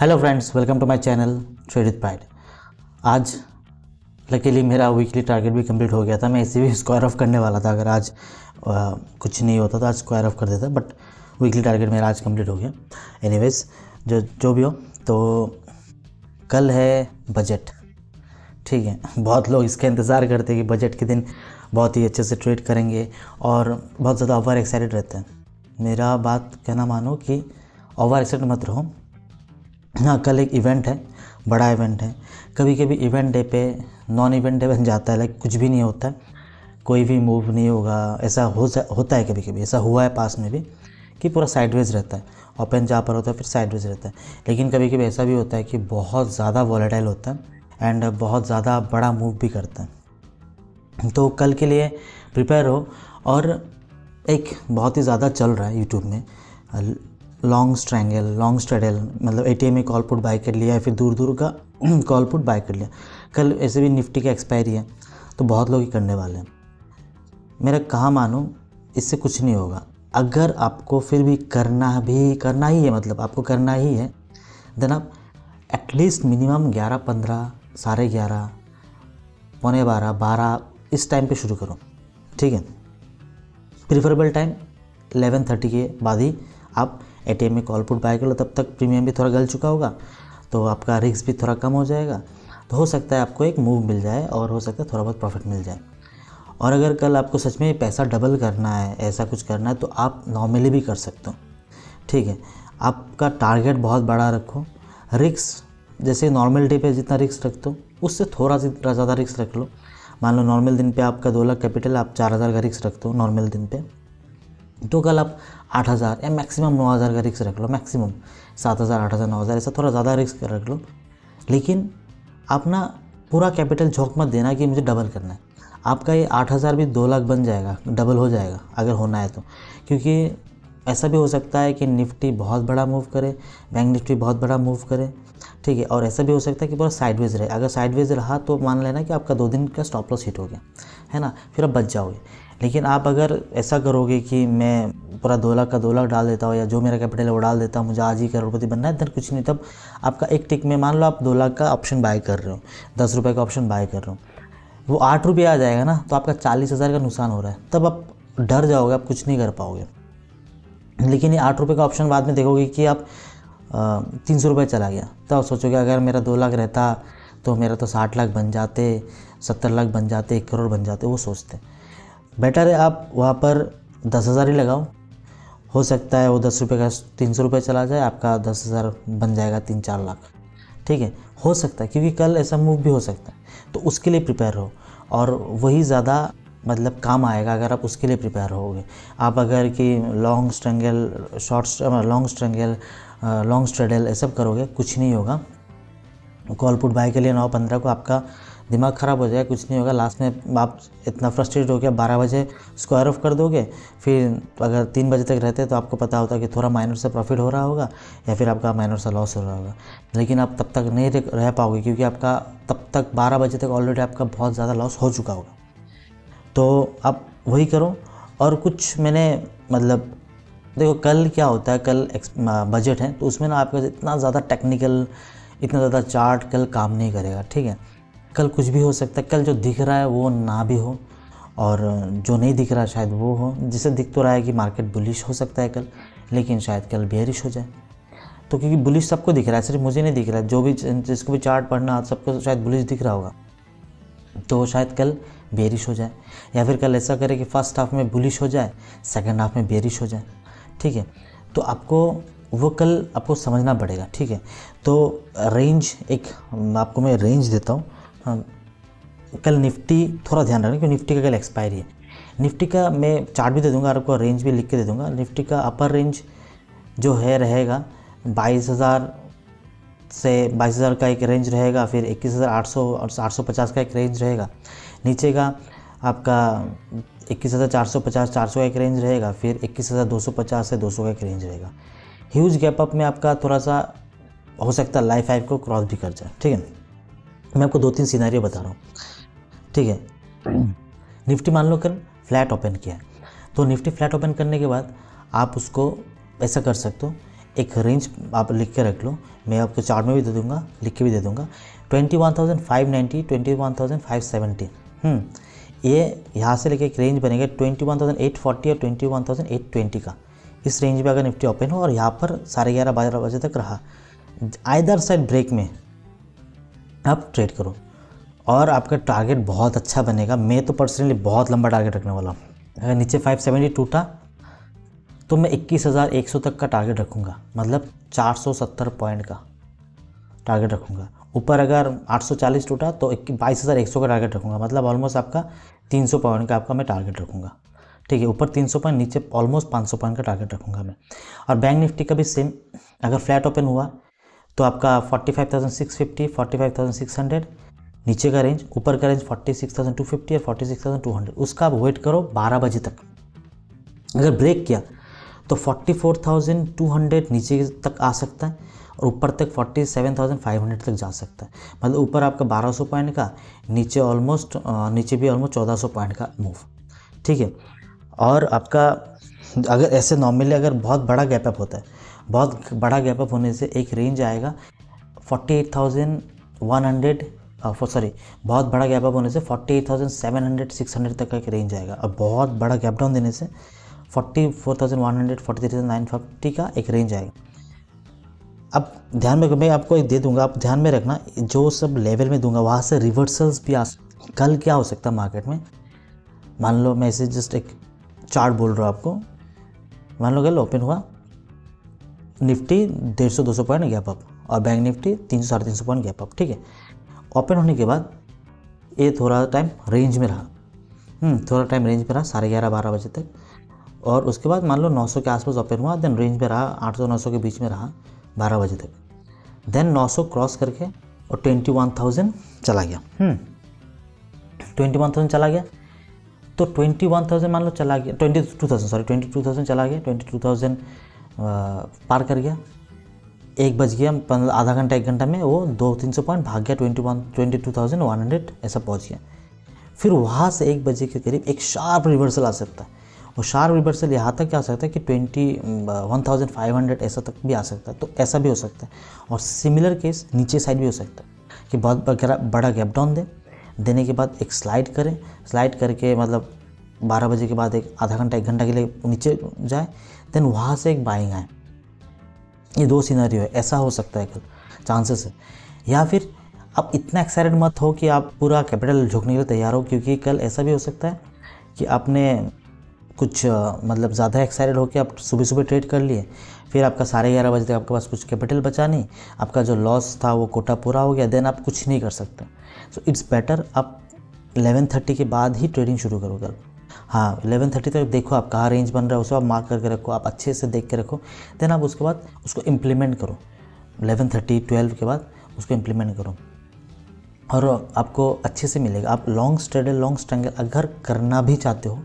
Hello friends, welcome to my channel trade with pride. आज luckily मेरा weekly target भी complete हो गया था। मैं इसे भी स्क्वायर ऑफ करने वाला था, अगर आज कुछ नहीं होता तो आज स्क्वायर ऑफ कर देता, बट वीकली टारगेट मेरा आज कंप्लीट हो गया। एनीवेज, जो भी हो, तो कल है बजट, ठीक है। बहुत लोग इसका इंतज़ार करते हैं कि बजट के दिन बहुत ही अच्छे से ट्रेड करेंगे और बहुत ज़्यादा ओवर एक्साइटेड रहते हैं। मेरा बात कहना मानो कि ओवर एक्साइटेड मत रहो। हाँ, कल एक इवेंट है, बड़ा इवेंट है। कभी कभी इवेंट डे पे नॉन इवेंट डे बन जाता है, लाइक कुछ भी नहीं होता है, कोई भी मूव नहीं होगा। ऐसा होता है, कभी कभी ऐसा हुआ है पास में भी कि पूरा साइडवेज रहता है, ओपन जहाँ पर होता है फिर साइडवेज रहता है। लेकिन कभी कभी ऐसा भी होता है कि बहुत ज़्यादा वॉलेटाइल होता है एंड बहुत ज़्यादा बड़ा मूव भी करता है। तो कल के लिए प्रिपेयर हो। और एक बहुत ही ज़्यादा चल रहा है यूट्यूब में लॉन्ग स्ट्रैडल, मतलब एटीएम में कॉल पुट बाय कर लिया या फिर दूर का कॉल पुट बाय कर लिया। कल ऐसे भी निफ्टी का एक्सपायरी है, तो बहुत लोग ही करने वाले हैं। मेरा कहा मानो, इससे कुछ नहीं होगा। अगर आपको फिर भी करना ही है, मतलब आपको करना ही है, देन आप एटलीस्ट मिनिमम 11, 15, 11:30, 11:45, 12 इस टाइम पर शुरू करो, ठीक है। प्रिफरेबल टाइम 11:30 के बाद ही आप एटीएम में कॉल पुट बाय कर लो। तब तक प्रीमियम भी थोड़ा गल चुका होगा, तो आपका रिस्क भी थोड़ा कम हो जाएगा। तो हो सकता है आपको एक मूव मिल जाए और हो सकता है थोड़ा बहुत प्रॉफिट मिल जाए। और अगर कल आपको सच में पैसा डबल करना है, ऐसा कुछ करना है, तो आप नॉर्मली भी कर सकते हो, ठीक है। आपका टारगेट बहुत बड़ा रखो। रिस्क जैसे नॉर्मल डे पर जितना रिस्क रखते हो उससे थोड़ा ज़्यादा रिस्क रख लो। मान लो नॉर्मल दिन पर आपका 2 लाख कैपिटल, आप 4,000 का रिस्क रखते हो नॉर्मल दिन पर, तो कल आप 8,000 या मैक्सिमम 9,000 का रिस्क रख लो। मैक्सिमम 7,000, 8,000, 9,000 ऐसा थोड़ा ज़्यादा रिस्क रख लो। लेकिन आप ना पूरा कैपिटल झोंक मत देना कि मुझे डबल करना है। आपका ये 8,000 भी 2 लाख बन जाएगा, डबल हो जाएगा अगर होना है तो। क्योंकि ऐसा भी हो सकता है कि निफ्टी बहुत बड़ा मूव करे, बैंक निफ्टी बहुत बड़ा मूव करे, ठीक है। और ऐसा भी हो सकता है कि पूरा साइडवेज रहे। अगर साइडवेज रहा तो मान लेना कि आपका 2 दिन का स्टॉप लॉस हिट हो गया, है ना, फिर आप बच जाओगे। लेकिन आप अगर ऐसा करोगे कि मैं पूरा 2 लाख का 2 लाख डाल देता हूँ या जो मेरा कैपिटल है वो डाल देता हूँ, मुझे आज ही करोड़पति बनना है, तो कुछ नहीं। तब आपका एक टिक में, मान लो आप 2 लाख का ऑप्शन बाय कर रहे हो, 10 रुपये का ऑप्शन बाय कर रहे हो, वो 8 रुपये आ जाएगा ना, तो आपका 40,000 का नुकसान हो रहा है। तब आप डर जाओगे, आप कुछ नहीं कर पाओगे। लेकिन ये 8 रुपये का ऑप्शन बाद में देखोगे कि आप 300 रुपये चला गया, तब सोचोगे अगर मेरा 2 लाख रहता तो मेरा तो 60 लाख बन जाते, 70 लाख बन जाते, 1 करोड़ बन जाते। वो सोचते बेटर है आप वहाँ पर 10,000 ही लगाओ। हो सकता है वो 10 रुपये का 300 रुपये चला जाए, आपका 10,000 बन जाएगा 3-4 लाख, ठीक है। हो सकता है, क्योंकि कल ऐसा मूव भी हो सकता है। तो उसके लिए प्रिपेयर हो, और वही ज़्यादा मतलब काम आएगा अगर आप उसके लिए प्रिपेयर होगे। आप अगर कि लॉन्ग स्ट्रैडल सब करोगे, कुछ नहीं होगा। कॉल पुट बाय के लिए 9:15 को आपका दिमाग ख़राब हो जाएगा, कुछ नहीं होगा। लास्ट में आप इतना फ्रस्ट्रेट हो गया, 12 बजे स्क्वायर ऑफ कर दोगे। फिर अगर 3 बजे तक रहते तो आपको पता होता कि थोड़ा माइनर सा प्रॉफिट हो रहा होगा या फिर आपका माइनर सा लॉस हो रहा होगा। लेकिन आप तब तक नहीं रह पाओगे, क्योंकि आपका तब तक 12 बजे तक ऑलरेडी आपका बहुत ज़्यादा लॉस हो चुका होगा। तो आप वही करो। और कुछ मैंने मतलब देखो कल क्या होता है, कल बजट है, तो उसमें ना आपका इतना ज़्यादा टेक्निकल, इतना ज़्यादा चार्ट कल काम नहीं करेगा, ठीक है। कल कुछ भी हो सकता है। कल जो दिख रहा है वो ना भी हो, और जो नहीं दिख रहा शायद वो हो। जिसे दिख तो रहा है कि मार्केट बुलिश हो सकता है कल, लेकिन शायद कल बेयरिश हो जाए। तो क्योंकि बुलिश सबको दिख रहा है, सिर्फ मुझे नहीं दिख रहा है। जो भी जिसको भी चार्ट पढ़ना सबको शायद बुलिश दिख रहा होगा, तो शायद कल बेयरिश हो जाए। या फिर कल ऐसा करे कि फर्स्ट हाफ में बुलिश हो जाए, सेकेंड हाफ में बेयरिश हो जाए, ठीक है। तो आपको वो कल आपको समझना पड़ेगा, ठीक है। तो रेंज एक आपको मैं रेंज देता हूँ। कल निफ्टी थोड़ा ध्यान रखना, क्योंकि निफ्टी का कल एक्सपायरी है। निफ्टी का मैं चार्ट भी दे दूंगा और आपको रेंज भी लिख के दे दूंगा। निफ्टी का अपर रेंज जो है रहेगा 22,000 से 22,000 का एक रेंज रहेगा, फिर 21,800 और 850 का एक रेंज रहेगा। नीचे का आपका 21,450 400 का एक रेंज रहेगा, फिर 21,250 से 200 का एक रेंज रहेगा। ह्यूज गैप अप में आपका थोड़ा सा हो सकता है लाइफ हाई को क्रॉस भी कर जाए, ठीक है। मैं आपको 2-3 सिनेरियो बता रहा हूँ, ठीक है। निफ्टी मान लो कल फ्लैट ओपन किया, तो निफ्टी फ्लैट ओपन करने के बाद आप उसको ऐसा कर सकते हो, एक रेंज आप लिख के रख लो, मैं आपको चार्ट में भी दे दूंगा, लिख के भी दे दूंगा। 21,590, 21,570, ये यहाँ से लेके एक रेंज बनेगा 21,840 और 21,820 का। इस रेंज में अगर निफ्टी ओपन हो और यहाँ पर 11:30-12 बजे तक रहा, आइदर साइड ब्रेक में आप ट्रेड करो और आपका टारगेट बहुत अच्छा बनेगा। मैं तो पर्सनली बहुत लंबा टारगेट रखने वाला हूँ। अगर नीचे 570 टूटा तो मैं 21,100 तक का टारगेट रखूँगा, मतलब 470 पॉइंट का टारगेट रखूँगा। ऊपर अगर 840 टूटा तो 22,100 का टारगेट रखूँगा, मतलब ऑलमोस्ट आपका 300 पॉइंट का आपका मैं टारगेट रखूँगा। ठीक है, ऊपर 300 पॉइंट, नीचे ऑलमोस्ट 500 पॉइंट का टारगेट रखूँगा मैं। और बैंक निफ्टी का भी सेम, अगर फ्लैट ओपन हुआ तो आपका 45,650, 45,600 नीचे का रेंज, ऊपर का रेंज 46,250 और 46,200, उसका आप वेट करो 12 बजे तक। अगर ब्रेक किया तो 44,200 नीचे तक आ सकता है और ऊपर तक 47,500 तक जा सकता है, मतलब ऊपर आपका 1200 पॉइंट का, नीचे ऑलमोस्ट भी ऑलमोस्ट 1400 पॉइंट का मूव। ठीक है, और आपका अगर ऐसे नॉर्मली अगर बहुत बड़ा गैप अप होता है, बहुत बड़ा गैप अप होने से एक रेंज आएगा 48,100, सॉरी बहुत बड़ा गैप अप होने से 48,700 600 तक का एक रेंज आएगा, और बहुत बड़ा गैप डाउन देने से 44,100 43,950 का एक रेंज आएगा। अब ध्यान में, मैं आपको एक दे दूंगा, आप ध्यान में रखना, जो सब लेवल में दूंगा वहाँ से रिवर्सल्स भी आ सकते। कल क्या हो सकता है मार्केट में, मान लो मैं इसे जस्ट एक चार्ट बोल रहा हूँ आपको, मान लो कल ओपन हुआ निफ्टी 150-200 पॉइंट गैप अप और bank Nifty 300-350 point gap up. ठीक है, ओपन होने के बाद ये थोड़ा टाइम रेंज में रहा, साढ़े 11-12 बजे तक, और उसके बाद मान लो 900 के आसपास ओपन हुआ, देन रेंज में रहा, 800-900 के बीच में रहा 12 बजे तक, देन 900 क्रॉस करके और 21,000 चला गया। 21,000 चला गया तो 21,000 मान लो चला गया, 22,000 चला गया, 22,000 पार कर गया, 1 बज गया, आधा घंटा 1 घंटा में वो 200-300 पॉइंट भाग गया, 22,100 ऐसा पहुंच गया। फिर वहाँ से 1 बजे के करीब एक शार्प रिवर्सल आ सकता है, और शार्प रिवर्सल यहाँ तक आ सकता है कि 21,500 ऐसा तक भी आ सकता है, तो ऐसा भी हो सकता है। और सिमिलर केस नीचे साइड भी हो सकता है कि बहुत बड़ा गैप डाउन देने के बाद एक स्लाइड करें, स्लाइड करके मतलब 12 बजे के बाद एक आधा घंटा 1 घंटा के लिए नीचे जाए, देन वहाँ से एक बाइंग आए। ये 2 सिनेरियो है, ऐसा हो सकता है कल, चांसेस है। या फिर आप इतना एक्साइटेड मत हो कि आप पूरा कैपिटल झोंकने के लिए तैयार हो, क्योंकि कल ऐसा भी हो सकता है कि आपने कुछ मतलब ज़्यादा एक्साइटेड होकर आप सुबह सुबह ट्रेड कर लिए, फिर आपका 11:30 बजे तक आपके पास कुछ कैपिटल बचा नहीं, आपका जो लॉस था वो कोटा पूरा हो गया, देन आप कुछ नहीं कर सकते। सो इट्स बेटर आप 11:30 के बाद ही ट्रेडिंग शुरू करो कल। हाँ, 11:30 तक देखो आप कहाँ रेंज बन रहा है, उसे आप मार्क करके रखो, आप अच्छे से देख के रखो, देन आप उसके बाद उसको इम्प्लीमेंट करो। 11:30-12 के बाद उसको इम्प्लीमेंट करो और आपको अच्छे से मिलेगा। आप लॉन्ग स्ट्रेडल, लॉन्ग स्ट्रैंगल अगर करना भी चाहते हो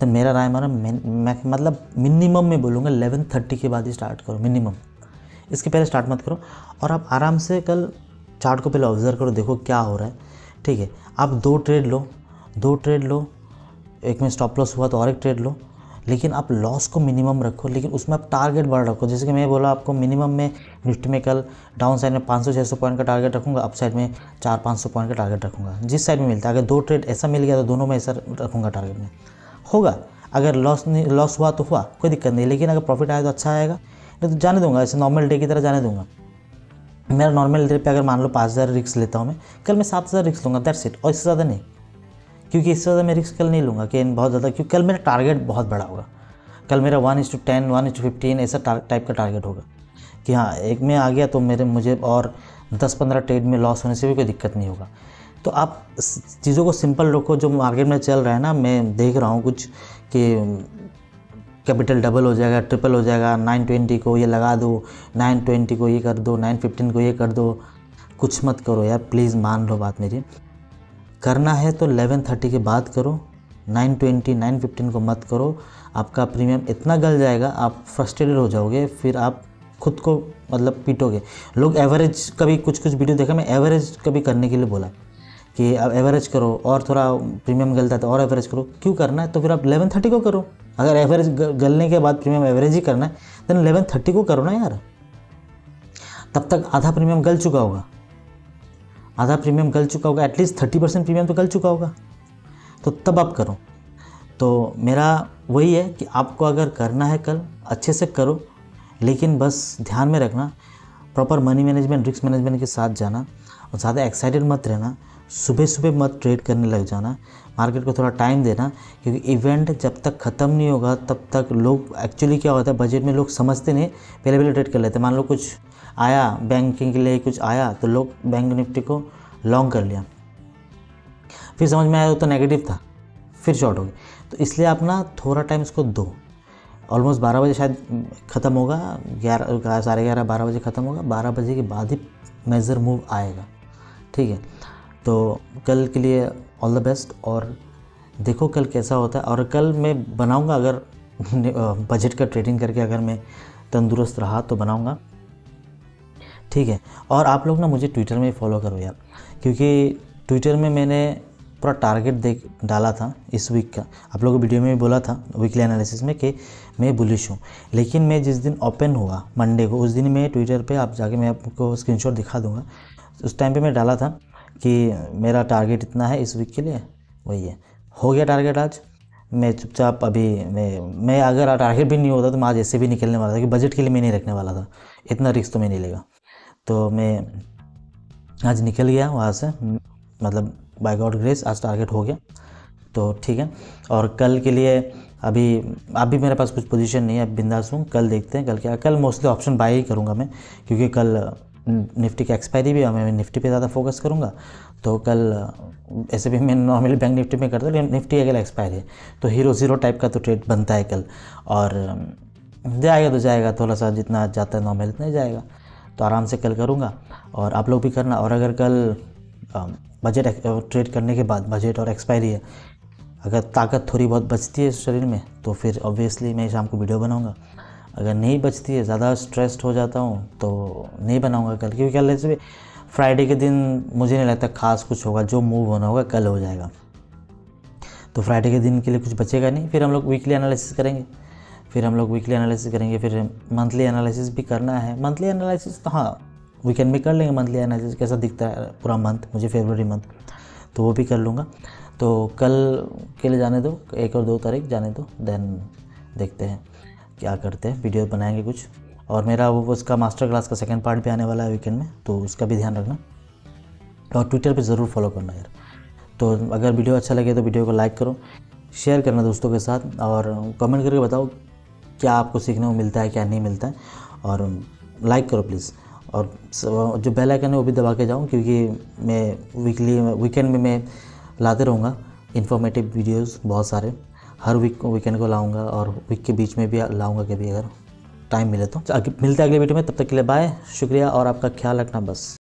तो मेरा राय माना, मैं मतलब मिनिमम में बोलूँगा 11:30 के बाद ही स्टार्ट करो, मिनिमम, इसके पहले स्टार्ट मत करो। और आप आराम से कल चार्ट को पहले ऑब्जर्व करो, देखो क्या हो रहा है। ठीक है, आप 2 ट्रेड लो, एक में स्टॉप लॉस हुआ तो और एक ट्रेड लो, लेकिन आप लॉस को मिनिमम रखो, लेकिन उसमें आप टारगेट बढ़ रखो। जैसे कि मैं बोला आपको, मिनिमम में निफ्टी में कल डाउन साइड में 500-600 पॉइंट का टारगेट रखूँगा, अप साइड में 400-500 पॉइंट का टारगेट रखूँगा, जिस साइड में मिलता है। अगर 2 ट्रेड ऐसा मिल गया तो दोनों में ऐसा रखूँगा, टारगेट में होगा। अगर लॉस हुआ तो हुआ, कोई दिक्कत नहीं, लेकिन अगर प्रॉफिट आया तो अच्छा आएगा, नहीं तो जाने दूंगा, ऐसे नॉर्मल डे की तरह जाने दूंगा। मेरा नॉर्मल डे पे अगर मान लो 5000 रिस्क लेता हूँ मैं, कल मैं 7000 रिस्क लूँगा, दैट्स इट, और इससे ज़्यादा नहीं, क्योंकि इससे ज़्यादा मैं रिस्क कल नहीं लूँगा कि बहुत ज़्यादा, क्योंकि कल मेरा टारगेट बहुत बड़ा होगा। कल मेरा 1:10, 1:15 ऐसा टाइप का टारगेट होगा कि हाँ, एक में आ गया तो मुझे और 10-15 ट्रेड में लॉस होने से भी कोई दिक्कत नहीं होगा। तो आप चीज़ों को सिंपल रखो। जो मार्केट में चल रहा है ना, मैं देख रहा हूँ कुछ कि कैपिटल डबल हो जाएगा, ट्रिपल हो जाएगा, 920 को ये लगा दो, 920 को ये कर दो, 915 को ये कर दो, कुछ मत करो यार, प्लीज़ मान लो बात मेरी। करना है तो 11:30 के बाद करो, 920, 915 को मत करो, आपका प्रीमियम इतना गल जाएगा, आप फ्रस्ट्रेटेड हो जाओगे, फिर आप खुद को मतलब पीटोगे। लोग एवरेज कभी कुछ वीडियो देखा, मैं एवरेज कभी करने के लिए बोला कि अब एवरेज करो, और थोड़ा प्रीमियम गलता है तो और एवरेज करो, क्यों करना है तो फिर आप 11:30 को करो, अगर एवरेज गलने के बाद प्रीमियम एवरेज ही करना है देन 11:30 को करो ना यार, तब तक आधा प्रीमियम गल चुका होगा, आधा प्रीमियम गल चुका होगा, एटलीस्ट 30% प्रीमियम तो गल चुका होगा, तो तब आप करो। तो मेरा वही है कि आपको अगर करना है कल अच्छे से करो, लेकिन बस ध्यान में रखना proper money management risk management के साथ जाना और ज़्यादा एक्साइटेड मत रहना, सुबह सुबह मत ट्रेड करने लग जाना, मार्केट को थोड़ा टाइम देना, क्योंकि इवेंट जब तक ख़त्म नहीं होगा तब तक लोग एक्चुअली क्या होता है बजट में लोग समझते नहीं, पहले पहले ट्रेड कर लेते हैं। मान लो कुछ आया बैंकिंग के लिए कुछ आया तो लोग बैंक निफ्टी को लॉन्ग कर लिया, फिर समझ में आया तो नेगेटिव था, फिर शॉर्ट हो गया। तो इसलिए आप ना थोड़ा टाइम इसको दो, ऑलमोस्ट 12 बजे शायद ख़त्म होगा, 11 11:30 12 बजे ख़त्म होगा, 12 बजे के बाद ही मेजर मूव आएगा, ठीक है। तो कल के लिए ऑल द बेस्ट और देखो कल कैसा होता है। और कल मैं बनाऊंगा, अगर बजट का ट्रेडिंग करके अगर मैं तंदुरुस्त रहा तो बनाऊंगा, ठीक है। और आप लोग ना मुझे ट्विटर में फॉलो करो यार, क्योंकि ट्विटर में मैंने पूरा टारगेट डाला था इस वीक का, आप लोगों को वीडियो में भी बोला था वीकली एनालिसिस में कि मैं बुलिश हूँ, लेकिन मैं जिस दिन ओपन हुआ मंडे को उस दिन मैं ट्विटर पे आप जाके मैं आपको स्क्रीनशॉट दिखा दूँगा, उस टाइम पे मैं डाला था कि मेरा टारगेट इतना है इस वीक के लिए, वही है हो गया टारगेट। आज मैं चुपचाप अभी मैं अगर टारगेट भी नहीं होता तो मैं आज ऐसे भी निकलने वाला था कि बजट के लिए मैं नहीं रखने वाला था, इतना रिस्क तो मैं नहीं लेगा, तो मैं आज निकल गया वहाँ से, मतलब बाय गॉड ग्रेस आज टारगेट हो गया, तो ठीक है। और कल के लिए अभी मेरे पास कुछ पोजीशन नहीं है, बिंदास हूँ, कल देखते हैं कल क्या। कल मोस्टली ऑप्शन बाय ही करूँगा मैं, क्योंकि कल निफ्टी की एक्सपायरी भी है, मैं निफ्टी पे ज़्यादा फोकस करूँगा। तो कल ऐसे भी मैं नॉर्मली बैंक निफ्टी में करता हूँ, लेकिन निफ्टी अगर एक्सपायरी है तो हीरो ज़ीरो टाइप का तो ट्रेड बनता है कल, और जाएगा तो जाएगा थोड़ा सा, जितना जाता है नॉर्मल इतना ही जाएगा, तो आराम से कल करूँगा और आप लोग भी करना। और अगर कल बजट ट्रेड करने के बाद बजट और एक्सपायरी है, अगर ताकत थोड़ी बहुत बचती है शरीर में तो फिर ऑब्वियसली मैं शाम को वीडियो बनाऊंगा, अगर नहीं बचती है ज़्यादा स्ट्रेस्ड हो जाता हूँ तो नहीं बनाऊंगा कल, क्योंकि कल ऐसे भी फ्राइडे के दिन मुझे नहीं लगता खास कुछ होगा, जो मूव होना होगा कल हो जाएगा, तो फ्राइडे के दिन के लिए कुछ बचेगा नहीं। फिर हम लोग वीकली एनालिसिस करेंगे, फिर मंथली एनालिसिस भी करना है। मंथली एनालिसिस तो हाँ वीकेंड में कर लेंगे, मंथली एनालिसिस कैसा दिखता है पूरा मंथ मुझे फरवरी मंथ, तो वो भी कर लूँगा। तो कल के लिए जाने दो, 1 और 2 तारीख जाने दो, देन देखते हैं क्या करते हैं, वीडियो बनाएंगे कुछ। और मेरा वो उसका मास्टर क्लास का सेकंड पार्ट भी आने वाला है वीकेंड में, तो उसका भी ध्यान रखना और ट्विटर पे ज़रूर फॉलो करना यार। तो अगर वीडियो अच्छा लगे तो वीडियो को लाइक करो, शेयर करना दोस्तों के साथ, और कमेंट करके बताओ क्या आपको सीखने को मिलता है क्या नहीं मिलता है, और लाइक करो प्लीज़। और जो बेल आइकन है वो भी दबा के जाऊँ, क्योंकि मैं वीकली वीकेंड में मैं लाते रहूँगा इन्फॉर्मेटिव वीडियोस बहुत सारे, हर वीक वीकेंड को लाऊंगा और वीक के बीच में भी लाऊंगा कभी अगर टाइम मिले तो। मिलते हैं अगले वीडियो में, तब तक के लिए बाय, शुक्रिया और आपका ख्याल रखना बस।